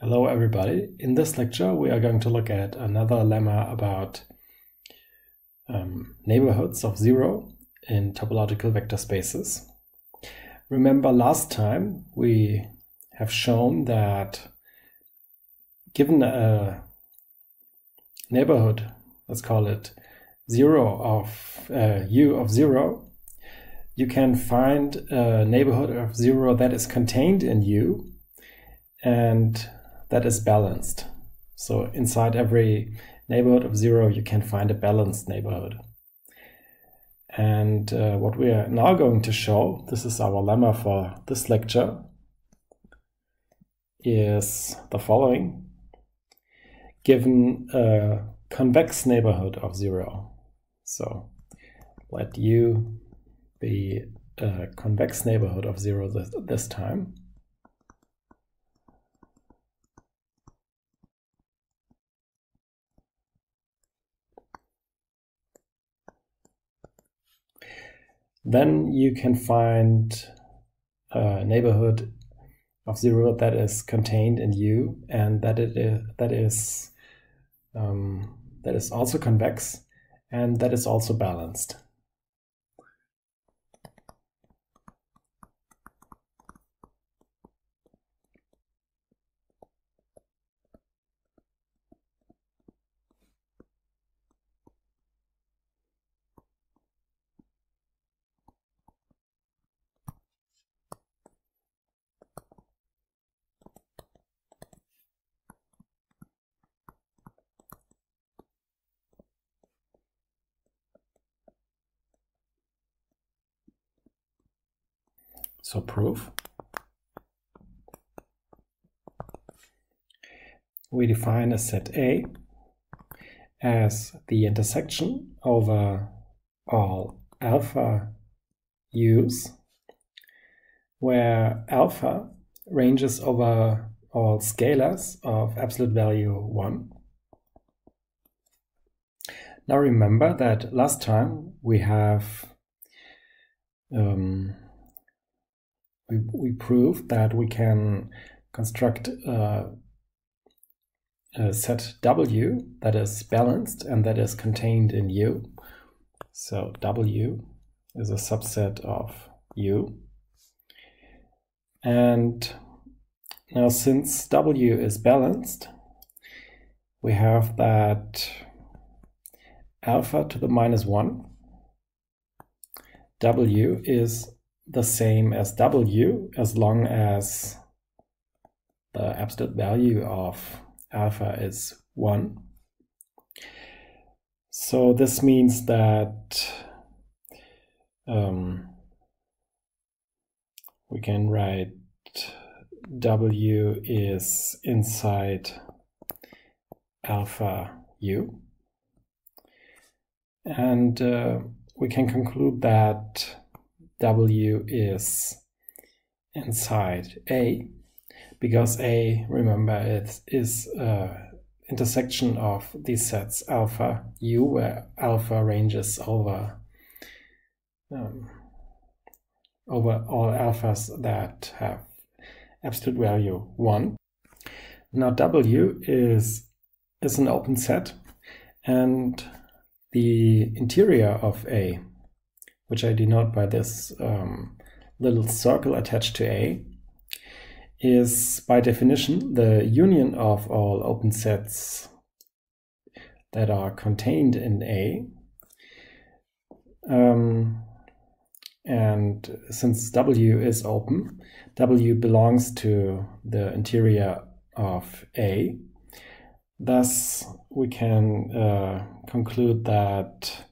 Hello everybody. In this lecture we are going to look at another lemma about neighborhoods of zero in topological vector spaces. Remember last time we have shown that given a neighborhood, let's call it U of zero, you can find a neighborhood of zero that is contained in U and that is balanced. So inside every neighborhood of zero you can find a balanced neighborhood. And what we are now going to show, this is our lemma for this lecture, is the following. Given a convex neighborhood of zero, so let U be a convex neighborhood of zero this time. Then you can find a neighborhood of zero that is contained in U and that is also convex and that is also balanced. So proof. We define a set A as the intersection over all alpha U's, where alpha ranges over all scalars of absolute value 1. Now remember that last time we have we proved that we can construct a set W that is balanced and that is contained in U. So W is a subset of U. And now since W is balanced, we have that alpha to the -1 W is the same as W as long as the absolute value of alpha is 1. So this means that we can write W is inside alpha U, and we can conclude that W is inside A, because A, remember, it is intersection of these sets alpha U, where alpha ranges over over all alphas that have absolute value 1. Now W is an open set, and the interior of A, which I denote by this little circle attached to A, is by definition the union of all open sets that are contained in A. And since W is open, W belongs to the interior of A. Thus, we can conclude that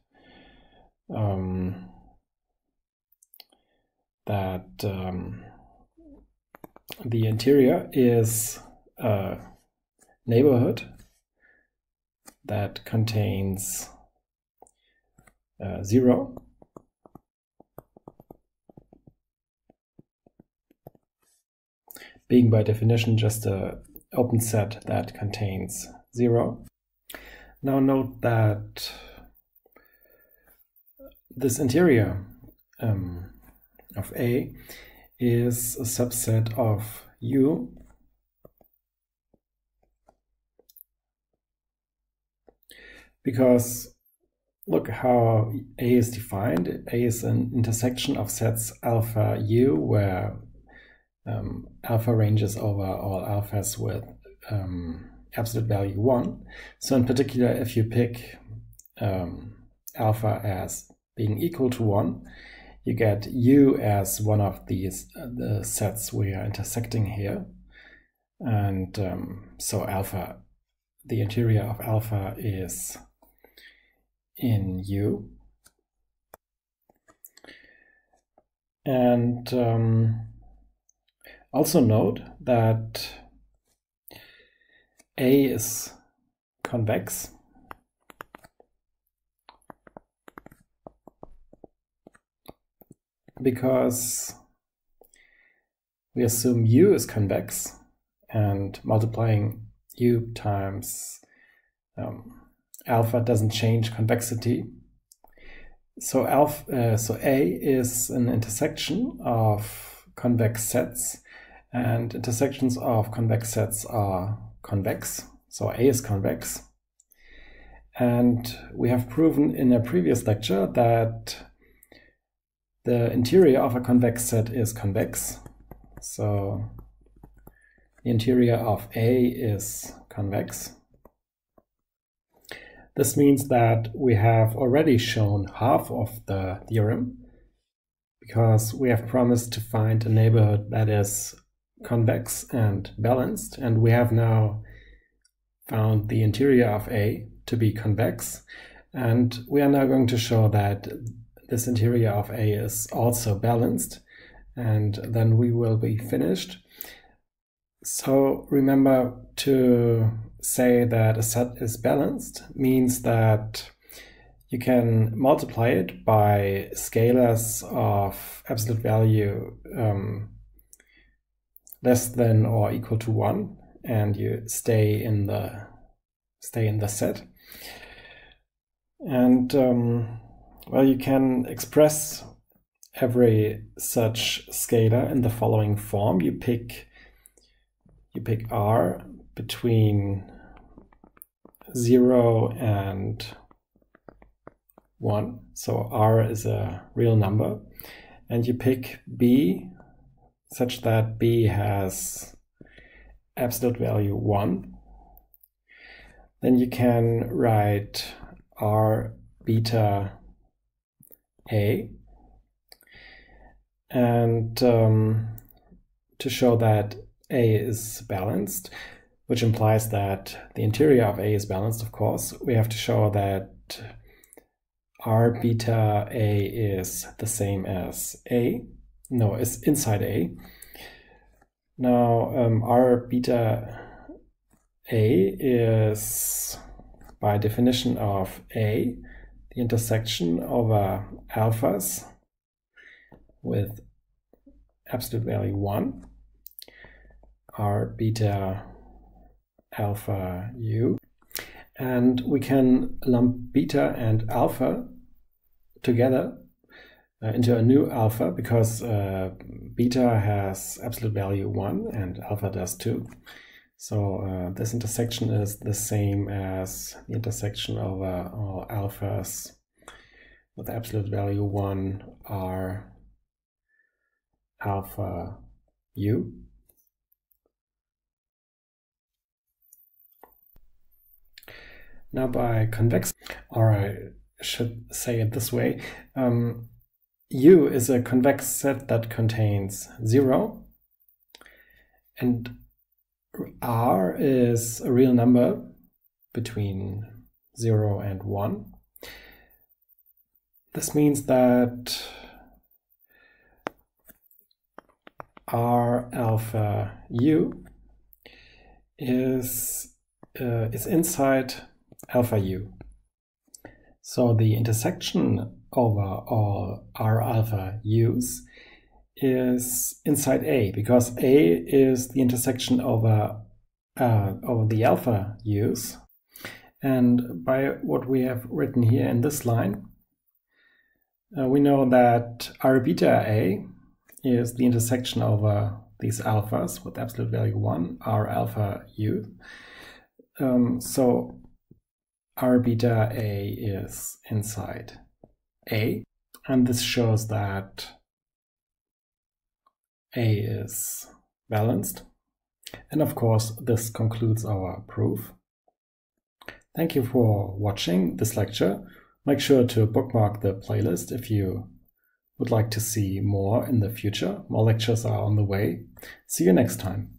the interior is a neighborhood that contains 0, being by definition just an open set that contains 0. Now note that this interior of A is a subset of U because look how A is defined. A is an intersection of sets alpha U, where alpha ranges over all alphas with absolute value 1. So in particular, if you pick alpha as being equal to 1, you get U as one of these the sets we are intersecting here. And so alpha, the interior of alpha is in U. And also note that A is convex. Because we assume U is convex, and multiplying U times alpha doesn't change convexity. So A is an intersection of convex sets, and intersections of convex sets are convex. So A is convex. And we have proven in a previous lecture that the interior of a convex set is convex. So the interior of A is convex. This means that we have already shown half of the theorem, because we have promised to find a neighborhood that is convex and balanced, and we have now found the interior of A to be convex, and we are now going to show that this interior of A is also balanced, and then we will be finished. So remember to say that a set is balanced means that you can multiply it by scalars of absolute value less than or equal to 1, and you stay in the set. And well, you can express every such scalar in the following form. You pick R between 0 and 1, so R is a real number, and you pick B such that B has absolute value 1. Then you can write R beta A, and to show that A is balanced, which implies that the interior of A is balanced, of course, we have to show that R beta A is the same as A. No, it's inside A. Now R beta A is by definition of A the intersection over alphas with absolute value 1, R beta alpha U, and we can lump beta and alpha together into a new alpha, because beta has absolute value 1 and alpha does too. So this intersection is the same as the intersection over all alphas with absolute value 1 R alpha U. Now by convex, or I should say it this way, U is a convex set that contains 0, and R is a real number between 0 and 1. This means that R alpha U is inside alpha U. So the intersection over all R alpha U's is inside A, because A is the intersection over the alpha U's. And by what we have written here in this line, we know that R beta A is the intersection over these alphas with absolute value 1, R alpha U. So r beta A is inside A, and this shows that A is balanced. And of course, this concludes our proof. Thank you for watching this lecture. Make sure to bookmark the playlist if you would like to see more in the future. More lectures are on the way. See you next time.